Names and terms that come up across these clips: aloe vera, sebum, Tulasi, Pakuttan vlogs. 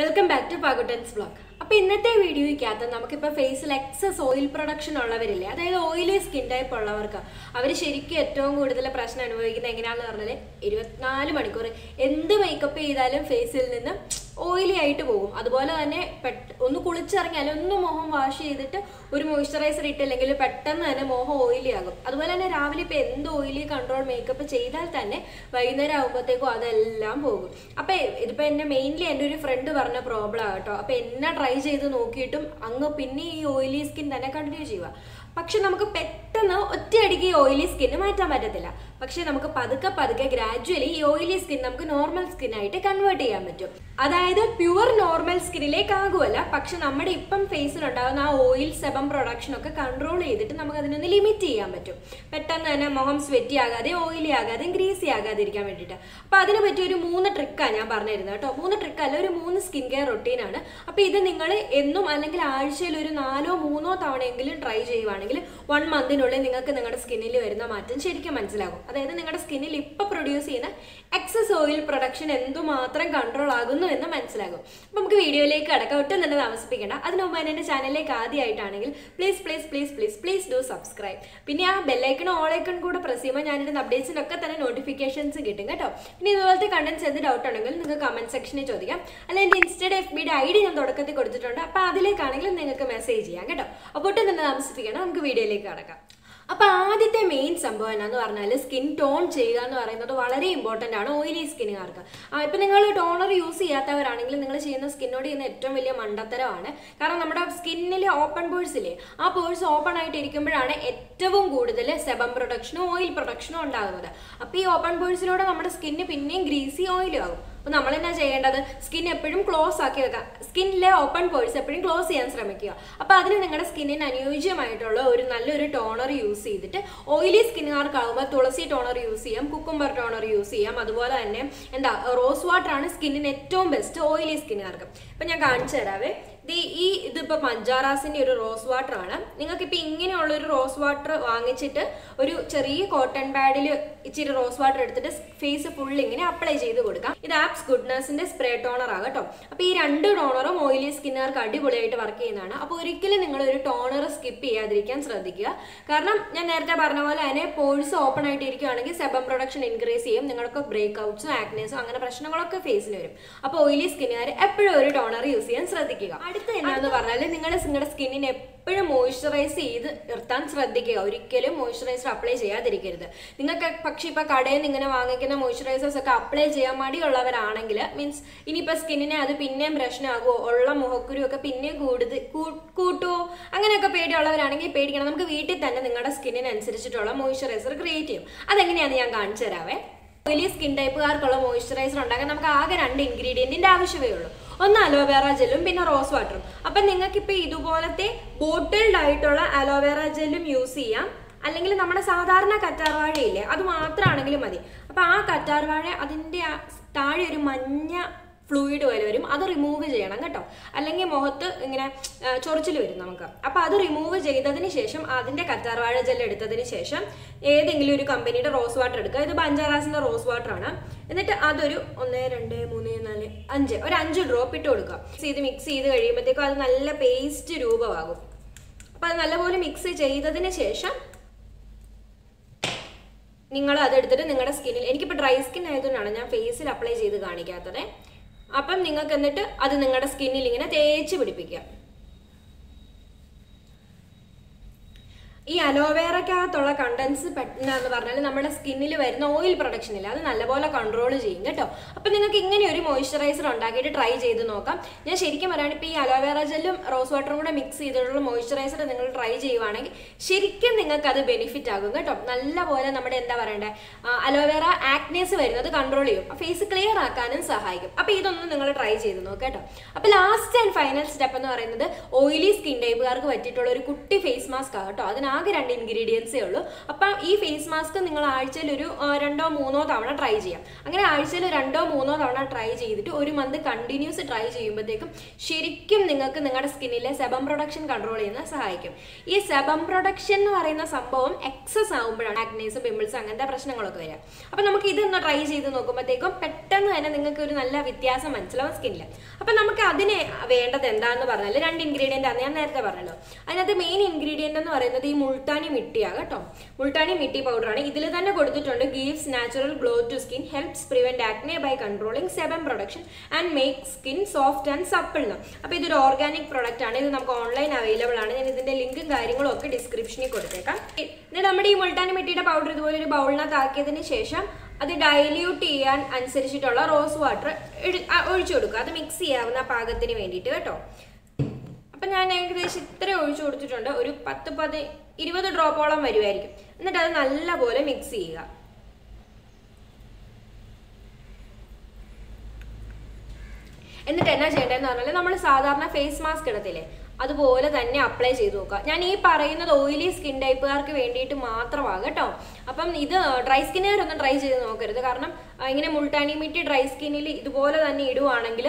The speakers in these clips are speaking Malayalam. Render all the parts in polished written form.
Welcome back to Pakuttan's vlog. Now, in this video, we have face excess oil production. That is oily skin type. That's why we have a question about it. We have a question about it. Oily item. That's why we moisturizer it. Pattern oily. That's why we have oily control makeup. We have to use oily skin. Either pure normal skin like Aguela, Pakshan Amadipum face and oil sebum production of a control either to Namakadana limiti amateur. Petan and a moham sweaty aga, the oily aga, then greasy aga the gamedita. Padana between moon the trick and a barnetta, top moon the trick color, moon skincare routine and a pithan ingala, endum and a glacial or an alo, moon or town angle and try javangle, 1 month in Olinga skinny liver in the Martin Shedika Manslago. Other than a skinny lip produce in excess oil production and the matra control aguna. Please do subscribe. Bell icon all icon press updates and notifications. If you have any doubt, in the comment section. If you have now, the main thing is skin tone is very important. Oily skin. Now, if you toner use it, you skin because skin is open pores. That pores open sebum production, oil production. Open pores, our skin is greasy oil. We have to close the skin open pores and close the skin. Then you can use skin unusual toner. Use oily skin, tulasi toner, cucumber toner, and rose water skin is best oily skin. This is Panjara's rose water. You can use rose water in a cotton pad. Rose water face full. This is Abs Goodness spray toner. These two toners are oily skin. Skip toner. Pores open, sebum production increase, breakouts, acne, and face. Oily skin toner use. If you have skin, you can moisturize it. You can apply it. You can apply it. You can apply it. You can apply it. You can apply it. Means, you can skin. You can brush it. You can pin it. You can skin. Oily skin type moisturizer. One aloe vera gel and rose water. Then you can use bottled aloe vera gel. That's why we have to use fluid oil, that remove it. Then अपन निंगा करने टे आधे निंगा skin नहीं लेंगे ना तेज़ बढ़ी पिक्या। ये aloe vera क्या थोड़ा condensed ना तो skin oil production control moisturizer try aloe vera gel rose water mix moisturizer try benefit aloe vera acne control face clear try last and final step oily skin type face mask രണ്ട് ഇൻഗ്രീഡിയൻസേ ഉള്ളൂ. അപ്പോൾ ഈ ഫേസ് മാസ്ക് നിങ്ങൾ ആഴ്ചയിൽ ഒരു രണ്ടോ മൂന്നോ തവണ ട്രൈ ചെയ്യാം. അങ്ങനെ ആഴ്ചയിൽ രണ്ടോ മൂന്നോ തവണ ട്രൈ ചെയ്തിട്ട് ഒരു മന്ത് കണ്ടിന്യൂസ് ട്രൈ ചെയ്യുമ്പോഴത്തേക്കും ശരിക്കും നിങ്ങൾക്ക് നിങ്ങളുടെ സ്കിന്നിലെ സെബം പ്രൊഡക്ഷൻ കൺട്രോൾ ചെയ്യാൻ സഹായിക്കും. ഈ സെബം പ്രൊഡക്ഷൻ എന്ന് പറയുന്ന സംഭവം എക്സസ് ആകുമ്പോഴാണ് ആക്നേസ്, പിമ്പിൾസ് അങ്ങനത്തെ പ്രശ്നങ്ങളൊക്കെ വരിക. അപ്പോൾ നമുക്ക് ഇതൊന്ന് ട്രൈ ചെയ്ത് നോക്കുമ്പോഴത്തേക്കും പെട്ടെന്ന് തന്നെ നിങ്ങൾക്ക് ഒരു നല്ല വ്യത്യാസം മനസ്സിലാവും സ്കിന്നിൽ. അപ്പോൾ നമുക്ക് അതിന് വേണ്ടത് എന്താണെന്ന് പറഞ്ഞാൽ രണ്ട് ഇൻഗ്രീഡിയൻ്റ് ആണ് ഞാൻ നേരത്തെ പറഞ്ഞല്ലോ. അതിനകത്ത് മെയിൻ ഇൻഗ്രീഡിയൻ്റ് എന്ന് പറയുന്നത് ഈ മുൾട്ടാനി മിട്ടിയാണ് കേട്ടോ. മുൾട്ടാനി മിട്ടി പൗഡറാണ്. ഇതിൽ തന്നെ കൊടുത്തിട്ടുണ്ട് gives natural glow to skin, helps prevent acne by controlling sebum production and make skin soft and supple എന്ന്. അപ്പോൾ ഇതൊരു ഓർഗാനിക് പ്രോഡക്റ്റ് ആണ്. ഇത് നമുക്ക് ഓൺലൈൻ അവൈലബിൾ ആണ്. ഞാൻ ഇതിൻ്റെ ലിങ്കും കാര്യങ്ങളും ഒക്കെ ഡിസ്ക്രിപ്ഷനിൽ കൊടുത്തേക്കാം. എന്നിട്ട് നമ്മുടെ ഈ മുൾട്ടാനി മിട്ടിയുടെ പൗഡർ ഇതുപോലെ ഒരു ബൗളിനകത്ത് ആക്കിയതിന് ശേഷം അത് ഡൈല്യൂട്ട് ചെയ്യാൻ അനുസരിച്ചിട്ടുള്ള റോസ് വാട്ടർ ഒഴിച്ചു കൊടുക്കുക. അത് മിക്സ് ചെയ്യാവുന്ന പാകത്തിന് വേണ്ടിയിട്ട് കേട്ടോ. അപ്പം ഞാൻ ഏകദേശം ഇത്ര ഒഴിച്ചു കൊടുത്തിട്ടുണ്ട്. ഒരു 10-20 ഡ്രോപ്പോളം വരുമായിരിക്കും. എന്നിട്ട് അത് നല്ലപോലെ മിക്സ് ചെയ്യുക. എന്നിട്ട് എന്നാ ചെയ്യേണ്ടതെന്ന് പറഞ്ഞാൽ നമ്മൾ സാധാരണ ഫേസ് മാസ്ക് ഇടത്തില്ലേ, അതുപോലെ തന്നെ അപ്ലൈ ചെയ്ത് നോക്കുക. ഞാൻ ഈ പറയുന്നത് ഓയിലി സ്കിൻ ടൈപ്പുകാർക്ക് വേണ്ടിയിട്ട് മാത്രമാണ് കേട്ടോ. അപ്പം ഇത് ഡ്രൈ സ്കിന്നുകാരൊന്നും ട്രൈ ചെയ്ത് നോക്കരുത്. കാരണം ഇങ്ങനെ മുൾട്ടാനി മിട്ടി ഡ്രൈ സ്കിന്നിൽ ഇതുപോലെ തന്നെ ഇടുവാണെങ്കിൽ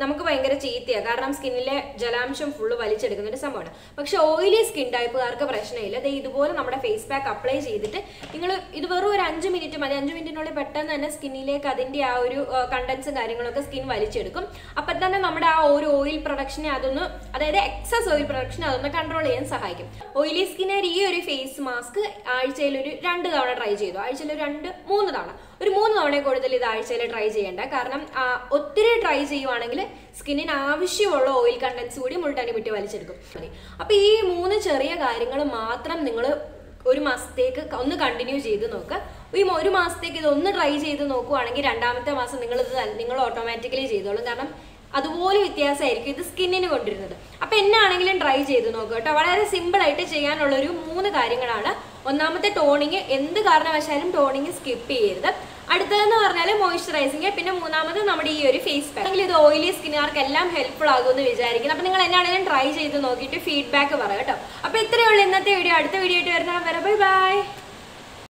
നമുക്ക് ഭയങ്കര ചീത്തയാണ്. കാരണം സ്കിന്നിലെ ജലാംശം ഫുള്ള് വലിച്ചെടുക്കുന്ന ഒരു സംഭവമാണ്. പക്ഷെ ഓയിലി സ്കിൻ ടൈപ്പുകാർക്ക് പ്രശ്നമില്ല. അത് ഇതുപോലെ നമ്മുടെ ഫേസ് പാക്ക് അപ്ലൈ ചെയ്തിട്ട് നിങ്ങൾ ഇത് വെറും ഒരു 5 മിനിറ്റ് മതി. 5 മിനിറ്റിനുള്ളിൽ പെട്ടെന്ന് തന്നെ സ്കിന്നിലേക്ക് അതിൻ്റെ ആ ഒരു കണ്ടൻസും കാര്യങ്ങളൊക്കെ സ്കിൻ വലിച്ചെടുക്കും. അപ്പം തന്നെ നമ്മുടെ ആ ഒരു ഓയിൽ പ്രൊഡക്ഷനെ അതൊന്ന്, അതായത് എക്സസ് ഓയിൽ പ്രൊഡക്ഷനെ അതൊന്ന് കൺട്രോൾ ചെയ്യാൻ സഹായിക്കും. ഓയിലി സ്കിന്നുകാർ ഈ ഒരു ഫേസ് മാസ്ക് ആഴ്ചയിലൊരു 2 തവണ ട്രൈ ചെയ്തു. ആഴ്ചയിലൊരു 3 തവണ, ഒരു 3 തവണയിൽ കൂടുതൽ ഇത് ആഴ്ചയിൽ ട്രൈ ചെയ്യേണ്ട. കാരണം ഒത്തിരി ട്രൈ ചെയ്യുവാണെങ്കിൽ സ്കിന്നിന് ആവശ്യമുള്ള ഓയിൽ കണ്ടൻസ് കൂടി മുൾട്ടാനി മിട്ടി വലിച്ചെടുക്കും. അപ്പോൾ ഈ 3 ചെറിയ കാര്യങ്ങൾ മാത്രം നിങ്ങൾ ഒരു മാസത്തേക്ക് ഒന്ന് കണ്ടിന്യൂ ചെയ്ത് നോക്കുക. ഈ 1 മാസത്തേക്ക് ഇതൊന്ന് ട്രൈ ചെയ്ത് നോക്കുവാണെങ്കിൽ 2-ാമത്തെ മാസം നിങ്ങൾ ഓട്ടോമാറ്റിക്കലി ചെയ്തോളും. കാരണം അതുപോലെ വ്യത്യാസമായിരിക്കും ഇത് സ്കിന്നിന് കൊണ്ടിരുന്നത്. അപ്പം എന്നാണെങ്കിലും ട്രൈ ചെയ്ത് നോക്കുക കേട്ടോ. വളരെ സിമ്പിളായിട്ട് ചെയ്യാനുള്ളൊരു 3 കാര്യങ്ങളാണ്. ഒന്നാമത്തെ ടോണിങ്, എന്ത് കാരണവശാലും ടോണിങ് സ്കിപ്പ് ചെയ്യരുത്. അടുത്തതെന്ന് പറഞ്ഞാൽ മോയ്സ്ചറൈസിങ്. പിന്നെ 3-ാമത് നമ്മുടെ ഈ ഒരു ഫേസ് പാക്ക്. അല്ലെങ്കിൽ ഇത് ഓയിലി സ്കിന്നുകാർക്കെല്ലാം ഹെൽപ്ഫുൾ ആകുമെന്ന് വിചാരിക്കുന്നു. അപ്പോൾ നിങ്ങൾ എന്നാണെങ്കിലും ട്രൈ ചെയ്ത് നോക്കിയിട്ട് ഫീഡ്ബാക്ക് പറയാം കേട്ടോ. അപ്പോൾ ഇത്രയേ ഉള്ളൂ ഇന്നത്തെ വീഡിയോ. അടുത്ത വീഡിയോ ആയിട്ട് വരുന്ന വരെ ബൈ ബൈ.